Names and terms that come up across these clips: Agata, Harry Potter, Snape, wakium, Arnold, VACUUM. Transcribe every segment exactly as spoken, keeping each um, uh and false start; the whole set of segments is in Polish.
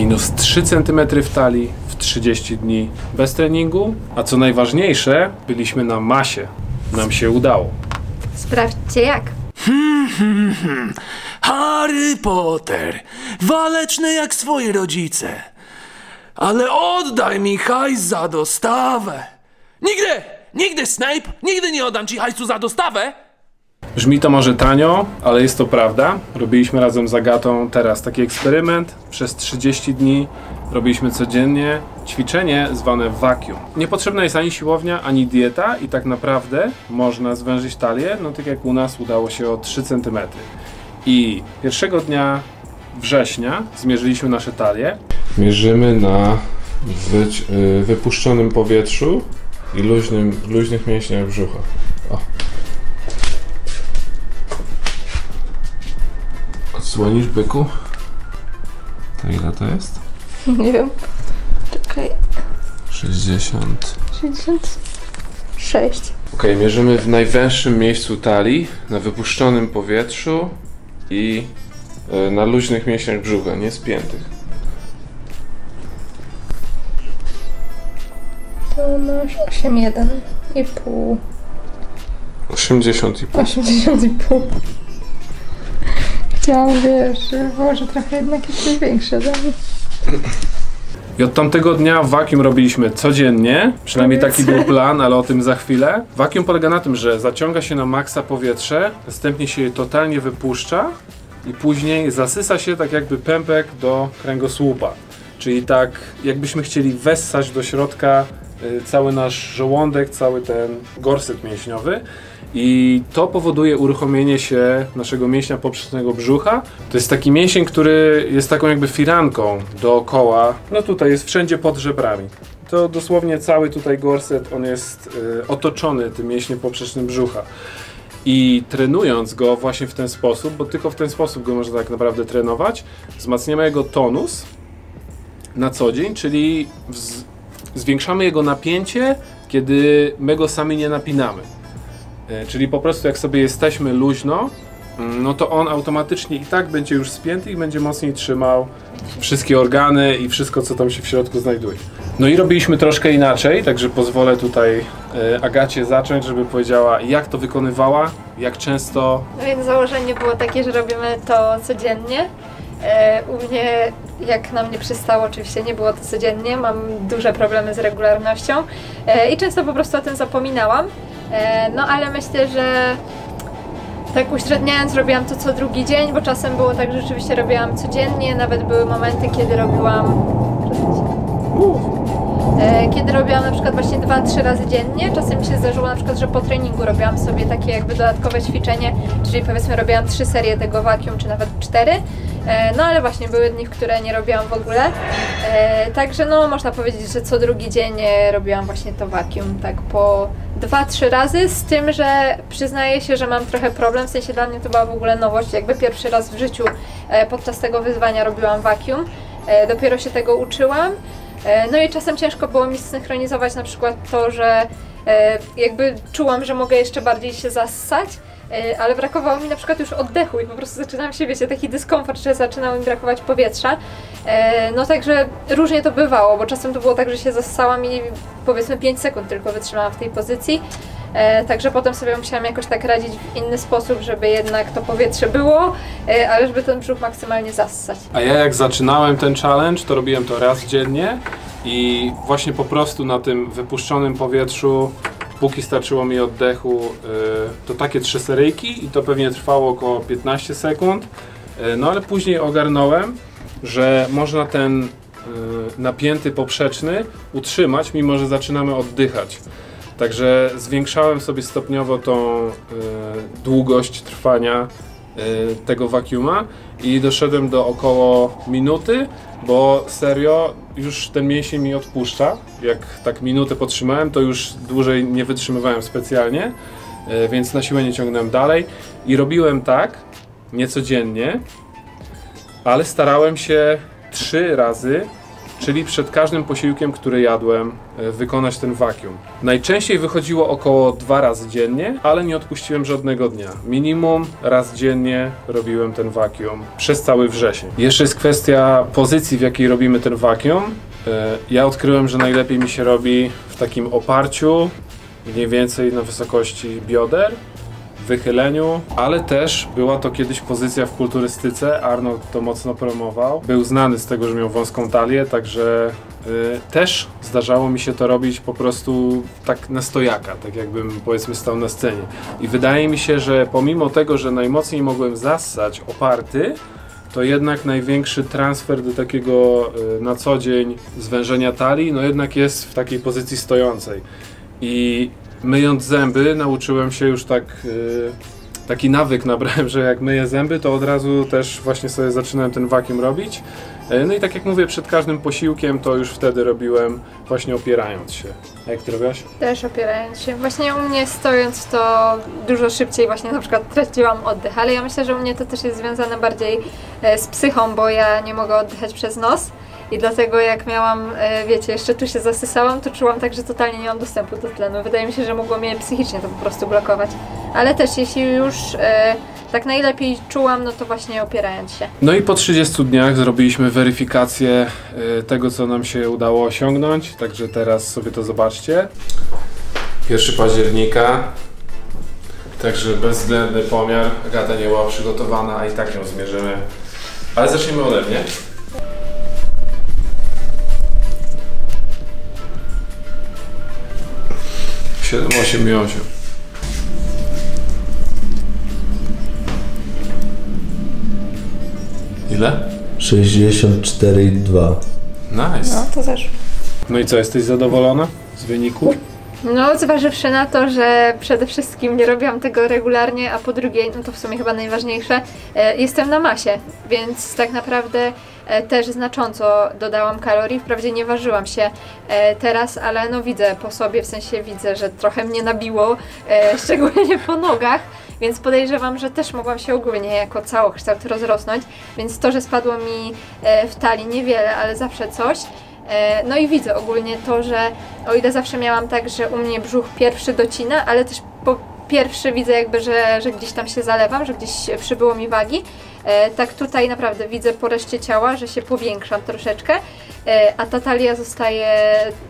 minus trzy centymetry w talii w trzydzieści dni bez treningu. A co najważniejsze, byliśmy na masie. Nam się udało. Sprawdźcie jak. Hmm, hmm, hmm. Harry Potter. Waleczny jak swoi rodzice. Ale oddaj mi hajs za dostawę. Nigdy, nigdy Snape, nigdy nie oddam ci hajsu za dostawę. Brzmi to może tanio, ale jest to prawda. Robiliśmy razem z Agatą teraz taki eksperyment. Przez trzydzieści dni robiliśmy codziennie ćwiczenie zwane vacuum. Niepotrzebna jest ani siłownia, ani dieta i tak naprawdę można zwężyć talię, no tak jak u nas udało się o trzy centymetry. I pierwszego dnia września zmierzyliśmy nasze talie. Mierzymy na wypuszczonym powietrzu i luźnym, luźnych mięśniach brzucha. O. Odsłonisz, byku? To ile to jest? Nie wiem. Czekaj. sześćdziesiąt. sześćdziesiąt sześć. Ok, mierzymy w najwęższym miejscu talii, na wypuszczonym powietrzu i y, na luźnych mięśniach brzucha, nie spiętych. To masz osiem przecinek jeden i pół. osiemdziesiąt i pół. osiemdziesiąt i pół. Chciałam, wiesz, może trochę jednak jest większe. I od tamtego dnia wakium robiliśmy codziennie, przynajmniej taki był plan, ale o tym za chwilę. Wakium polega na tym, że zaciąga się na maksa powietrze, następnie się je totalnie wypuszcza i później zasysa się tak jakby pępek do kręgosłupa. Czyli tak jakbyśmy chcieli wessać do środka cały nasz żołądek, cały ten gorset mięśniowy. I to powoduje uruchomienie się naszego mięśnia poprzecznego brzucha. To jest taki mięsień, który jest taką jakby firanką dookoła. No tutaj jest wszędzie pod żebrami. To dosłownie cały tutaj gorset, on jest y, otoczony tym mięśniem poprzecznym brzucha. I trenując go właśnie w ten sposób, bo tylko w ten sposób go można tak naprawdę trenować, wzmacniamy jego tonus na co dzień, czyli zwiększamy jego napięcie, kiedy my go sami nie napinamy. Czyli po prostu jak sobie jesteśmy luźno, no to on automatycznie i tak będzie już spięty i będzie mocniej trzymał wszystkie organy i wszystko, co tam się w środku znajduje. No i robiliśmy troszkę inaczej, także pozwolę tutaj Agacie zacząć, żeby powiedziała, jak to wykonywała, jak często. No więc założenie było takie, że robimy to codziennie. U mnie, jak na mnie przystało, oczywiście nie było to codziennie, mam duże problemy z regularnością i często po prostu o tym zapominałam. No ale myślę, że tak uśredniając, robiłam to co drugi dzień, bo czasem było tak, że rzeczywiście robiłam codziennie, nawet były momenty, kiedy robiłam kiedy robiłam na przykład właśnie dwa trzy razy dziennie. Czasem mi się zdarzyło na przykład, że po treningu robiłam sobie takie jakby dodatkowe ćwiczenie, czyli powiedzmy robiłam trzy serie tego wakium, czy nawet cztery. No ale właśnie były dni, w które nie robiłam w ogóle. Także no można powiedzieć, że co drugi dzień robiłam właśnie to wakium, tak po dwa trzy razy, z tym, że przyznaję się, że mam trochę problem, w sensie dla mnie to była w ogóle nowość, jakby pierwszy raz w życiu podczas tego wyzwania robiłam wakium, dopiero się tego uczyłam. No i czasem ciężko było mi zsynchronizować na przykład to, że jakby czułam, że mogę jeszcze bardziej się zassać, ale brakowało mi na przykład już oddechu i po prostu zaczynam się, wiecie, taki dyskomfort, że zaczynało mi brakować powietrza. No także różnie to bywało, bo czasem to było tak, że się zassałam i powiedzmy pięć sekund tylko wytrzymałam w tej pozycji. Także potem sobie musiałam jakoś tak radzić w inny sposób, żeby jednak to powietrze było, ale żeby ten brzuch maksymalnie zassać. A ja jak zaczynałem ten challenge, to robiłem to raz dziennie i właśnie po prostu na tym wypuszczonym powietrzu, póki starczyło mi oddechu, to takie trzy seryjki i to pewnie trwało około piętnaście sekund. No ale później ogarnąłem, że można ten napięty poprzeczny utrzymać, mimo że zaczynamy oddychać. Także zwiększałem sobie stopniowo tą y, długość trwania y, tego wakiuma i doszedłem do około minuty, bo serio już ten mięsień mi odpuszcza. Jak tak minutę podtrzymałem, to już dłużej nie wytrzymywałem specjalnie, y, więc na siłę nie ciągnąłem dalej. I robiłem tak, nie codziennie, ale starałem się trzy razy czyli przed każdym posiłkiem, który jadłem, wykonać ten wakium. Najczęściej wychodziło około dwa razy dziennie, ale nie odpuściłem żadnego dnia. Minimum raz dziennie robiłem ten wakium przez cały wrzesień. Jeszcze jest kwestia pozycji, w jakiej robimy ten wakium. Ja odkryłem, że najlepiej mi się robi w takim oparciu, mniej więcej na wysokości bioder, wychyleniu, ale też była to kiedyś pozycja w kulturystyce, Arnold to mocno promował. Był znany z tego, że miał wąską talię, także yy, też zdarzało mi się to robić po prostu tak na stojaka, tak jakbym powiedzmy stał na scenie. I wydaje mi się, że pomimo tego, że najmocniej mogłem zassać oparty, to jednak największy transfer do takiego yy, na co dzień zwężenia talii, no jednak jest w takiej pozycji stojącej. I myjąc zęby nauczyłem się już tak, yy, taki nawyk nabrałem, że jak myję zęby, to od razu też właśnie sobie zaczynałem ten wakium robić. Yy, no i tak jak mówię, przed każdym posiłkiem to już wtedy robiłem właśnie opierając się. A jak ty robiłaś? Też opierając się. Właśnie u mnie stojąc to dużo szybciej właśnie na przykład traciłam oddech, ale ja myślę, że u mnie to też jest związane bardziej z psychą, bo ja nie mogę oddychać przez nos. I dlatego jak miałam, wiecie, jeszcze tu się zasysałam, to czułam tak, że totalnie nie mam dostępu do tlenu. Wydaje mi się, że mogło mnie psychicznie to po prostu blokować. Ale też jeśli już e, tak najlepiej czułam, no to właśnie opierając się. No i po trzydziestu dniach zrobiliśmy weryfikację e, tego, co nam się udało osiągnąć. Także teraz sobie to zobaczcie. pierwszego października. Także bezwzględny pomiar. Agata nie była przygotowana, a i tak ją zmierzymy. Ale zacznijmy ode mnie. siedem, osiem i osiem. Ile? sześćdziesiąt cztery i dwa. Nice. No to zeszło. No i co, jesteś zadowolona z wyniku? No, zważywszy na to, że przede wszystkim nie robiłam tego regularnie, a po drugie, no to w sumie chyba najważniejsze, e, jestem na masie, więc tak naprawdę e, też znacząco dodałam kalorii. Wprawdzie nie ważyłam się e, teraz, ale no widzę po sobie, w sensie widzę, że trochę mnie nabiło, e, szczególnie po nogach, więc podejrzewam, że też mogłam się ogólnie jako całokształt rozrosnąć, więc to, że spadło mi e, w talii niewiele, ale zawsze coś. No i widzę ogólnie to, że o ile zawsze miałam tak, że u mnie brzuch pierwszy docina, ale też po pierwszy widzę jakby, że, że gdzieś tam się zalewam, że gdzieś przybyło mi wagi, tak tutaj naprawdę widzę po reszcie ciała, że się powiększam troszeczkę, a ta talia zostaje,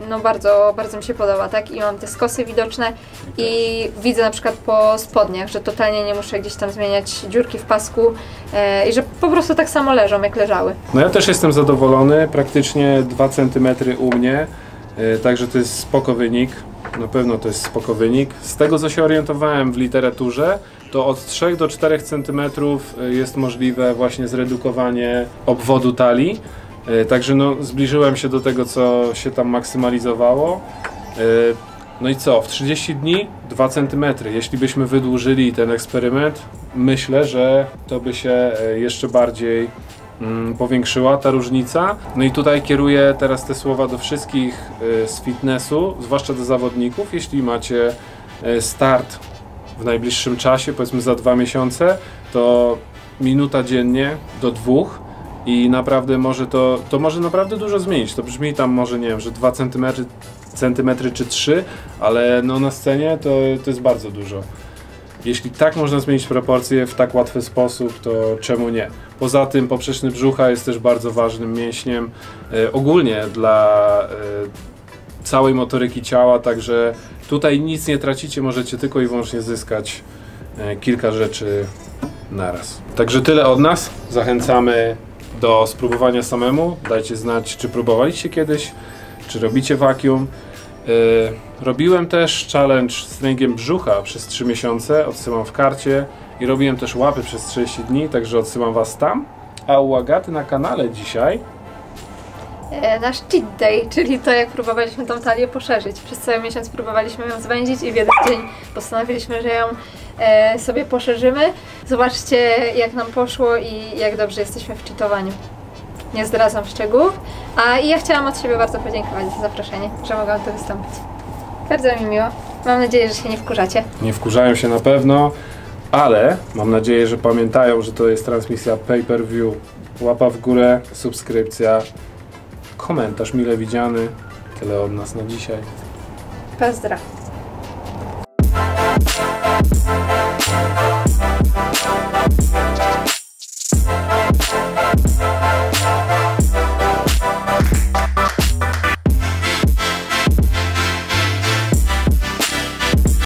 no bardzo, bardzo mi się podoba, tak? I mam te skosy widoczne i widzę na przykład po spodniach, że totalnie nie muszę gdzieś tam zmieniać dziurki w pasku i że po prostu tak samo leżą, jak leżały. No ja też jestem zadowolony, praktycznie dwa centymetry u mnie, także to jest spoko wynik. Na pewno to jest spoko wynik. Z tego, co się orientowałem w literaturze, to od trzech do czterech centymetrów jest możliwe właśnie zredukowanie obwodu talii. Także no, zbliżyłem się do tego, co się tam maksymalizowało. No i co? W trzydzieści dni dwa centymetry. Jeśli byśmy wydłużyli ten eksperyment, myślę, że to by się jeszcze bardziej powiększyła ta różnica. No i tutaj kieruję teraz te słowa do wszystkich z fitnessu, zwłaszcza do zawodników. Jeśli macie start w najbliższym czasie, powiedzmy za dwa miesiące, to minuta dziennie do dwóch i naprawdę może to, to może naprawdę dużo zmienić. To brzmi tam może, nie wiem, że dwa centymetry czy trzy, ale no na scenie to, to jest bardzo dużo. Jeśli tak można zmienić proporcje w tak łatwy sposób, to czemu nie? Poza tym poprzeczny brzucha jest też bardzo ważnym mięśniem e, ogólnie dla e, całej motoryki ciała, także tutaj nic nie tracicie, możecie tylko i wyłącznie zyskać e, kilka rzeczy naraz. Także tyle od nas, zachęcamy do spróbowania samemu, dajcie znać, czy próbowaliście kiedyś, czy robicie wakium. Robiłem też challenge z ręgiem brzucha przez trzy miesiące, odsyłam w karcie i robiłem też łapy przez trzydzieści dni, także odsyłam was tam. A u Agaty na kanale dzisiaj nasz cheat day, czyli to jak próbowaliśmy tą talię poszerzyć. Przez cały miesiąc próbowaliśmy ją zwęzić i w jeden dzień postanowiliśmy, że ją e, sobie poszerzymy. Zobaczcie, jak nam poszło i jak dobrze jesteśmy w cheatowaniu. Nie zdradzam szczegółów, a ja chciałam od siebie bardzo podziękować za zaproszenie, że mogłam tu wystąpić. Bardzo mi miło. Mam nadzieję, że się nie wkurzacie. Nie wkurzają się na pewno, ale mam nadzieję, że pamiętają, że to jest transmisja pay per view. Łapa w górę, subskrypcja, komentarz mile widziany. Tyle od nas na dzisiaj. Pozdra.